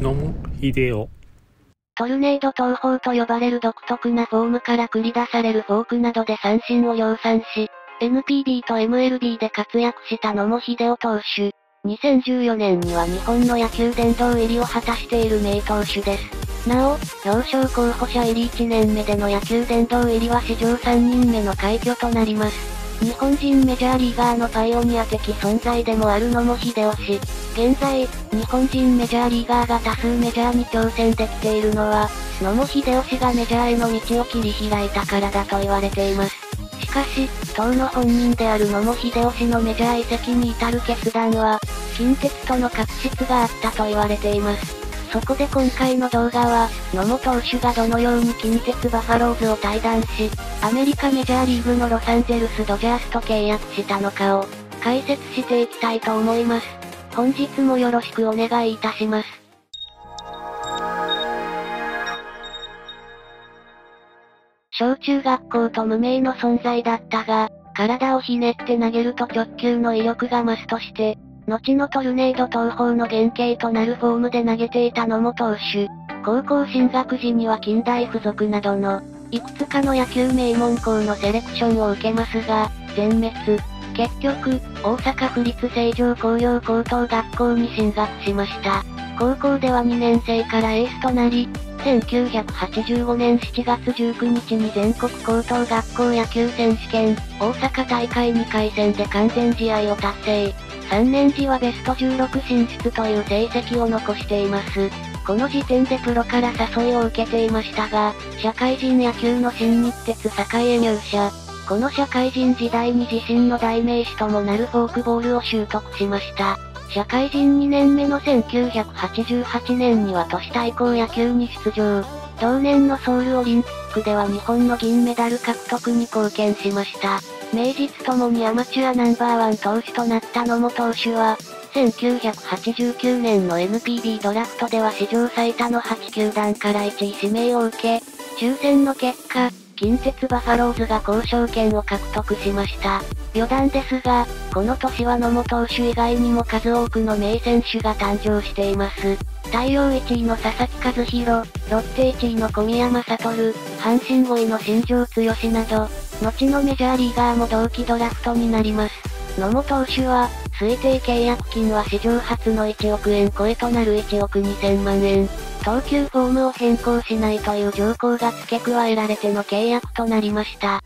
野茂英雄。トルネード投法と呼ばれる独特なフォームから繰り出されるフォークなどで三振を量産し、NPB と MLB で活躍した野茂英雄投手。2014年には日本の野球殿堂入りを果たしている名投手です。なお、表彰候補者入り1年目での野球殿堂入りは史上3人目の快挙となります。日本人メジャーリーガーのパイオニア的存在でもある野茂英雄氏。現在、日本人メジャーリーガーが多数メジャーに挑戦できているのは、野茂英雄氏がメジャーへの道を切り開いたからだと言われています。しかし、当の本人である野茂英雄氏のメジャー移籍に至る決断は、近鉄との確執があったと言われています。そこで今回の動画は、野茂投手がどのように近鉄バファローズを退団し、アメリカメジャーリーグのロサンゼルスドジャースと契約したのかを、解説していきたいと思います。本日もよろしくお願いいたします。小中学校と無名の存在だったが、体をひねって投げると直球の威力が増すとして、後のトルネード投法の原型となるフォームで投げていた野茂投手。高校進学時には近大附属などの、いくつかの野球名門校のセレクションを受けますが、全滅。結局、大阪府立成城工業高等学校に進学しました。高校では2年生からエースとなり、1985年7月19日に全国高等学校野球選手権大阪大会2回戦で完全試合を達成。3年時はベスト16進出という成績を残しています。この時点でプロから誘いを受けていましたが、社会人野球の新日鉄堺へ入社。この社会人時代に自身の代名詞ともなるフォークボールを習得しました。社会人2年目の1988年には都市対抗野球に出場。同年のソウルオリンピックでは日本の銀メダル獲得に貢献しました。名実ともにアマチュアナンバーワン投手となった野茂投手は、1989年の NPB ドラフトでは史上最多の8球団から1位指名を受け、抽選の結果、近鉄バファローズが交渉権を獲得しました。余談ですが、この年は野茂投手以外にも数多くの名選手が誕生しています。大洋1位の佐々木一弘、ロッテ1位の小宮山悟、阪神5位の新庄剛志など、後のメジャーリーガーも同期ドラフトになります。野茂投手は、推定契約金は史上初の1億円超えとなる1億2000万円。投球フォームを変更しないという条項が付け加えられての契約となりました。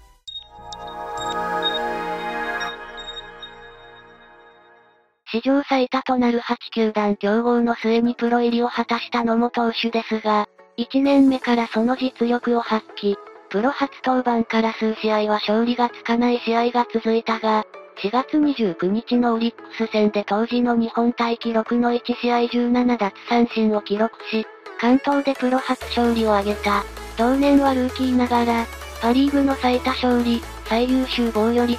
史上最多となる8球団競合の末にプロ入りを果たした野茂投手ですが、1年目からその実力を発揮。プロ初登板から数試合は勝利がつかない試合が続いたが、4月29日のオリックス戦で当時の日本タイ記録の1試合17奪三振を記録し、関東でプロ初勝利を挙げた。同年はルーキーながら、パリーグの最多勝利、最優秀防御率、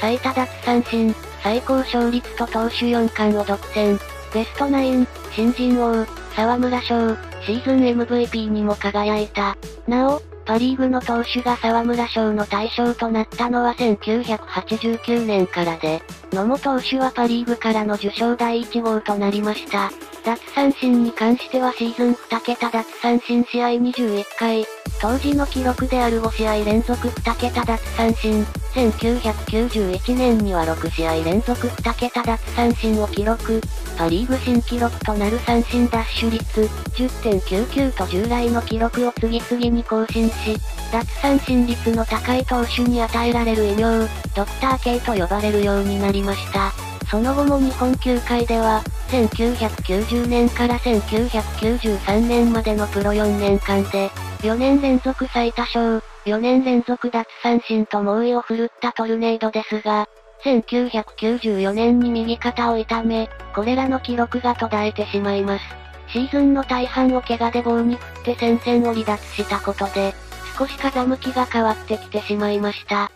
最多奪三振、最高勝率と投手4冠を独占。ベスト9、新人王、沢村賞、シーズン MVP にも輝いた。なお、パリーグの投手が沢村賞の対象となったのは1989年からで、野茂投手はパリーグからの受賞第1号となりました。奪三振に関してはシーズン2桁奪三振試合21回、当時の記録である5試合連続2桁奪三振、1991年には6試合連続2桁奪三振を記録、パリーグ新記録となる三振奪取率 10.99 と従来の記録を次々に更新し、奪三振率の高い投手に与えられる異名、ドクター K と呼ばれるようになりました。その後も日本球界では、1990年から1993年までのプロ4年間で、4年連続最多勝、4年連続奪三振と猛威を振るったトルネードですが、1994年に右肩を痛め、これらの記録が途絶えてしまいます。シーズンの大半を怪我で棒に振って戦線を離脱したことで、少し風向きが変わってきてしまいました。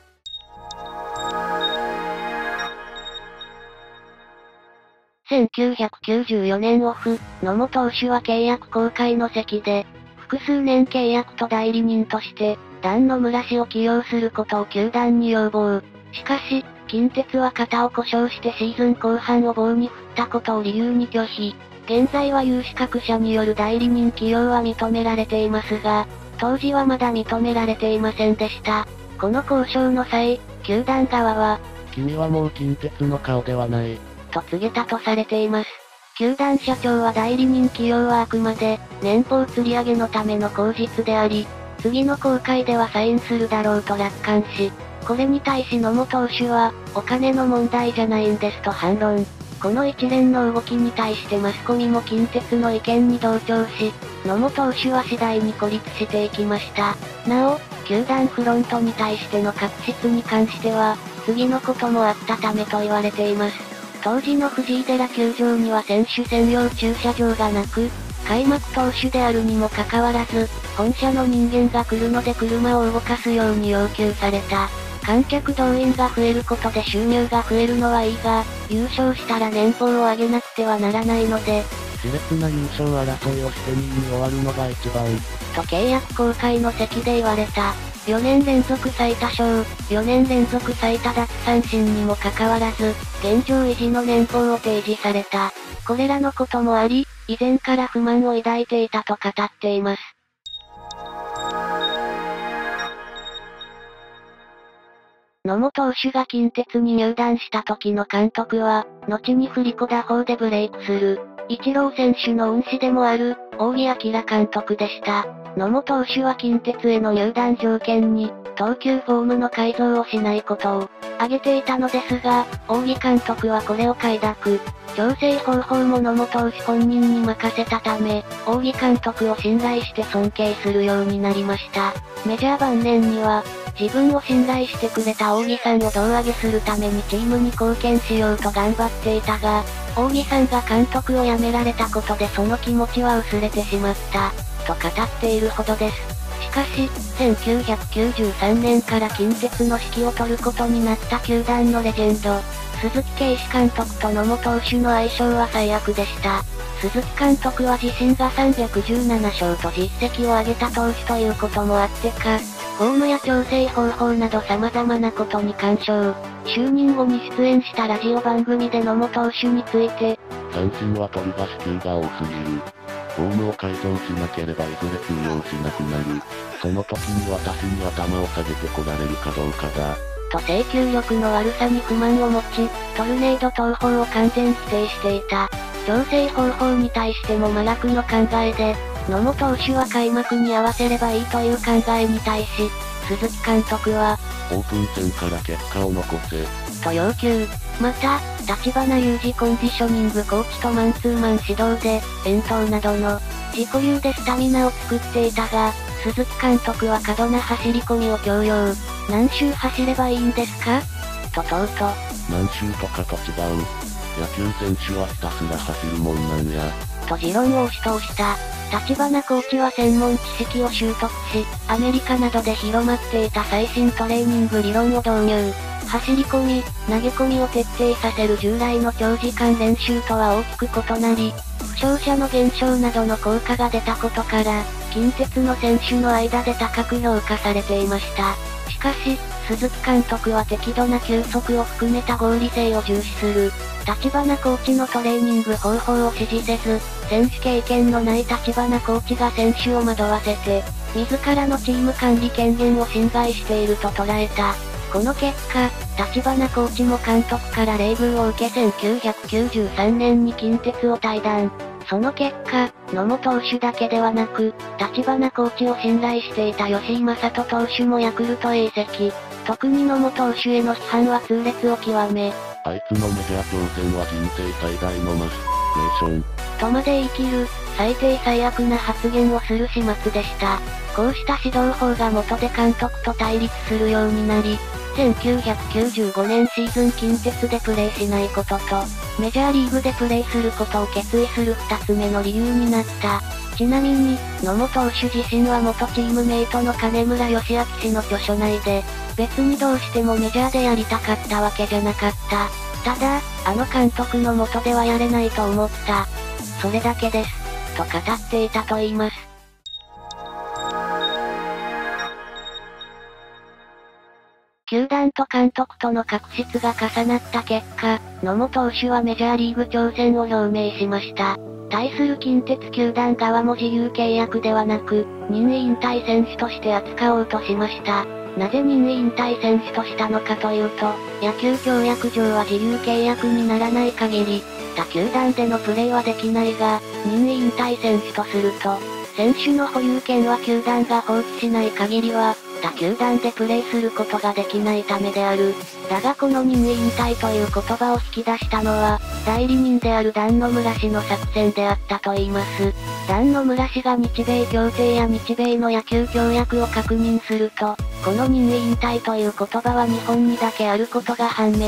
1994年オフ、野茂投手は契約更改の席で、複数年契約と代理人として、団野村氏を起用することを球団に要望。しかし、近鉄は肩を故障してシーズン後半を棒に振ったことを理由に拒否。現在は有資格者による代理人起用は認められていますが、当時はまだ認められていませんでした。この交渉の際、球団側は、君はもう近鉄の顔ではない、と告げたとされています。球団社長は代理人起用はあくまで、年俸釣り上げのための口実であり、次の公開ではサインするだろうと楽観し、これに対し野茂投手は、お金の問題じゃないんですと反論。この一連の動きに対してマスコミも近鉄の意見に同調し、野茂投手は次第に孤立していきました。なお、球団フロントに対しての確執に関しては、次のこともあったためと言われています。当時の藤井寺球場には選手専用駐車場がなく、開幕投手であるにもかかわらず、本社の人間が来るので車を動かすように要求された。観客動員が増えることで収入が増えるのはいいが、優勝したら年俸を上げなくてはならないので、熾烈な優勝争いをして2位に終わるのが一番。と契約更改の席で言われた。4年連続最多勝、4年連続最多奪三振にもかかわらず、現状維持の年俸を提示された。これらのこともあり、以前から不満を抱いていたと語っています。野茂投手が近鉄に入団した時の監督は、後に振り子打法でブレイクする、イチロー選手の恩師でもある、仰木彬監督でした。野茂投手は近鉄への入団条件に、投球フォームの改造をしないことを挙げていたのですが、仰木監督はこれを快諾。調整方法も野茂投手本人に任せたため、仰木監督を信頼して尊敬するようになりました。メジャー晩年には、自分を信頼してくれた仰木さんを胴上げするためにチームに貢献しようと頑張っていたが、仰木さんが監督を辞められたことでその気持ちは薄れてしまった、と語っているほどです。しかし、1993年から近鉄の指揮を執ることになった球団のレジェンド、鈴木啓史監督と野茂投手の相性は最悪でした。鈴木監督は自身が317勝と実績を上げた投手ということもあってか、フォームや調整方法など様々なことに干渉。就任後に出演したラジオ番組で野茂投手について、三振は取りが支給が多すぎる。フォームを改造しなければいずれ通用しなくなる。その時に私に頭を下げてこられるかどうかだ。と制球力の悪さに不満を持ち、トルネード投法を完全否定していた。調整方法に対しても真逆の考えで、野茂投手は開幕に合わせればいいという考えに対し、鈴木監督は、オープン戦から結果を残せ、と要求。また、橘裕二コンディショニングコーチとマンツーマン指導で、遠投などの、自己流でスタミナを作っていたが、鈴木監督は過度な走り込みを強要。何周走ればいいんですかと問うと、何周とかと違う。野球選手はひたすら走るもんなんや。と持論を押し通した。橘コーチは専門知識を習得し、アメリカなどで広まっていた最新トレーニング理論を導入。走り込み、投げ込みを徹底させる従来の長時間練習とは大きく異なり、負傷者の減少などの効果が出たことから、近鉄の選手の間で高く評価されていました。しかし、鈴木監督は適度な休息を含めた合理性を重視する。橘コーチのトレーニング方法を支持せず、選手経験のない橘コーチが選手を惑わせて、自らのチーム管理権限を侵害していると捉えた。この結果、橘コーチも監督から冷遇を受け1993年に近鉄を退団。その結果、野茂投手だけではなく、橘コーチを信頼していた吉井理人投手もヤクルトへ移籍。特に野茂投手への批判は痛烈を極め、あいつのメジャー挑戦は人生最大のマスクレーション。とまで言い切る、最低最悪な発言をする始末でした。こうした指導法が元で監督と対立するようになり、1995年シーズン近鉄でプレーしないことと、メジャーリーグでプレーすることを決意する二つ目の理由になった。ちなみに、野茂投手自身は元チームメイトの金村義明氏の著書内で、別にどうしてもメジャーでやりたかったわけじゃなかった。ただ、あの監督の下ではやれないと思った。それだけです。と語っていたと言います。球団と監督との確執が重なった結果、野茂投手はメジャーリーグ挑戦を表明しました。対する近鉄球団側も自由契約ではなく、任意引退選手として扱おうとしました。なぜ任意引退選手としたのかというと、野球協約上は自由契約にならない限り、他球団でのプレーはできないが、任意引退選手とすると、選手の保有権は球団が放棄しない限りは、他球団でプレーすることができないためである。だがこの任意引退という言葉を引き出したのは、代理人である団野村氏の作戦であったと言います。団野村氏が日米協定や日米の野球協約を確認すると、この任意引退という言葉は日本にだけあることが判明。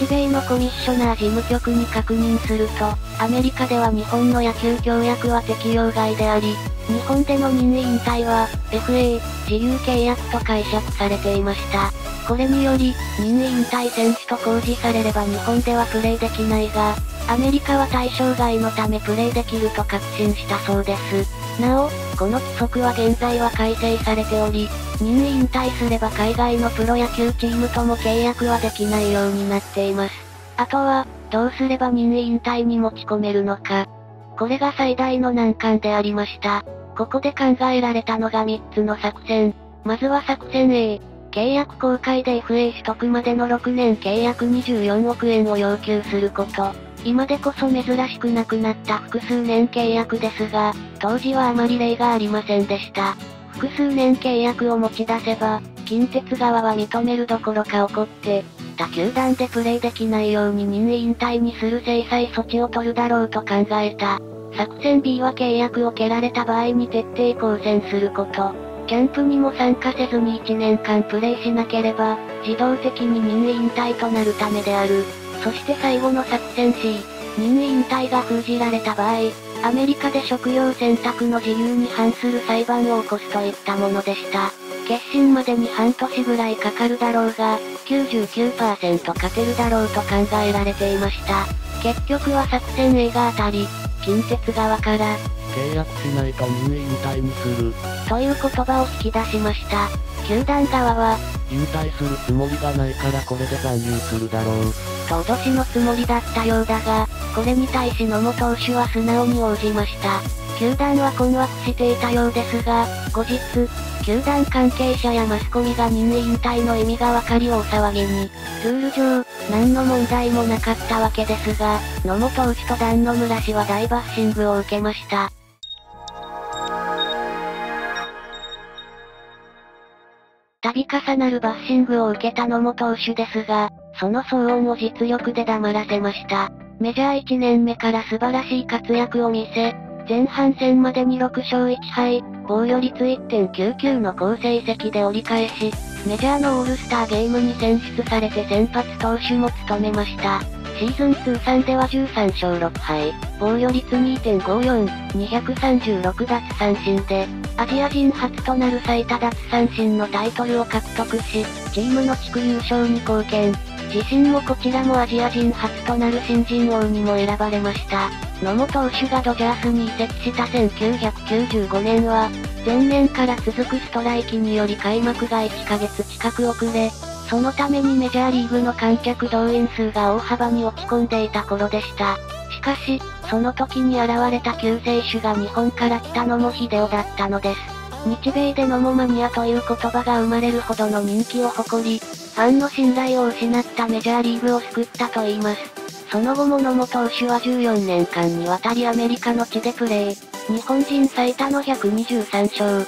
日米のコミッショナー事務局に確認すると、アメリカでは日本の野球協約は適用外であり、日本での任意引退は、FA、自由契約と解釈されていました。これにより、任意引退選手と公示されれば日本ではプレーできないが、アメリカは対象外のためプレーできると確信したそうです。なお、この規則は現在は改正されており、任意引退すれば海外のプロ野球チームとも契約はできないようになっています。あとは、どうすれば任意引退に持ち込めるのか。これが最大の難関でありました。ここで考えられたのが3つの作戦。まずは作戦 A。契約更改で FA 取得までの6年契約24億円を要求すること。今でこそ珍しくなくなった複数年契約ですが、当時はあまり例がありませんでした。複数年契約を持ち出せば、近鉄側は認めるどころか怒って、他球団でプレーできないように任意引退にする制裁措置を取るだろうと考えた。作戦 B は契約を蹴られた場合に徹底抗戦すること。キャンプにも参加せずに1年間プレーしなければ、自動的に任意引退となるためである。そして最後の作戦 C、任意引退が封じられた場合、アメリカで職業選択の自由に反する裁判を起こすといったものでした。決心までに半年ぐらいかかるだろうが、99% 勝てるだろうと考えられていました。結局は作戦 A が当たり、近鉄側から、契約しないと任意引退にするという言葉を引き出しました。球団側は、引退するつもりがないからこれで残留するだろうと脅しのつもりだったようだが、これに対し野茂投手は素直に応じました。球団は困惑していたようですが、後日、球団関係者やマスコミが任意引退の意味がわかり大騒ぎに。ルール上、何の問題もなかったわけですが、野茂投手と団野村氏は大バッシングを受けました。度重なるバッシングを受けた野茂投手ですが、その騒音を実力で黙らせました。メジャー1年目から素晴らしい活躍を見せ、前半戦までに6勝1敗、防御率 1.99 の好成績で折り返し、メジャーのオールスターゲームに選出されて先発投手も務めました。シーズン通算では13勝6敗、防御率 2.54、236奪三振で、アジア人初となる最多奪三振のタイトルを獲得し、チームの地区優勝に貢献。自身もこちらもアジア人初となる新人王にも選ばれました。野茂投手がドジャースに移籍した1995年は、前年から続くストライキにより開幕が1ヶ月近く遅れ、そのためにメジャーリーグの観客動員数が大幅に落ち込んでいた頃でした。しかし、その時に現れた救世主が日本から来た野茂英雄だったのです。日米で野茂マニアという言葉が生まれるほどの人気を誇り、ファンの信頼を失ったメジャーリーグを救ったと言います。その後も野茂投手は14年間にわたりアメリカの地でプレー。日本人最多の123勝。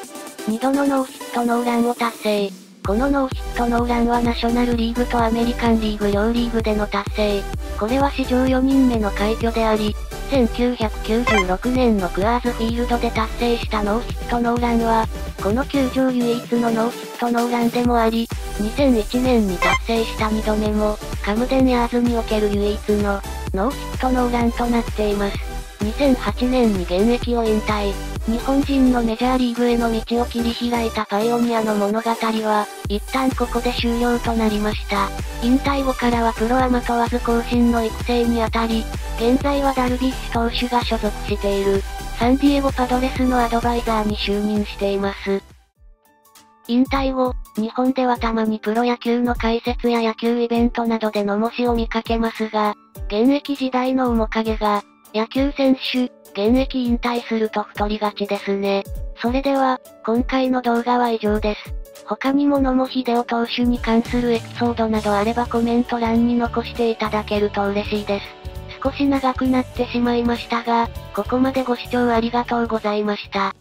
2度のノーヒットノーランを達成。このノーヒットノーランはナショナルリーグとアメリカンリーグ両リーグでの達成。これは史上4人目の快挙であり、1996年のクアーズフィールドで達成したノーヒットノーランは、この球場唯一のノーヒットノーランでもあり、2001年に達成した2度目も、カムデンヤーズにおける唯一のノーヒットノーランとなっています。2008年に現役を引退、日本人のメジャーリーグへの道を切り開いたパイオニアの物語は、一旦ここで終了となりました。引退後からはプロアマ問わず後進の育成にあたり、現在はダルビッシュ投手が所属している、サンディエゴパドレスのアドバイザーに就任しています。引退後、日本ではたまにプロ野球の解説や野球イベントなどで野茂氏を見かけますが、現役時代の面影が、野球選手、現役引退すると太りがちですね。それでは、今回の動画は以上です。他にも野茂英雄投手に関するエピソードなどあればコメント欄に残していただけると嬉しいです。少し長くなってしまいましたが、ここまでご視聴ありがとうございました。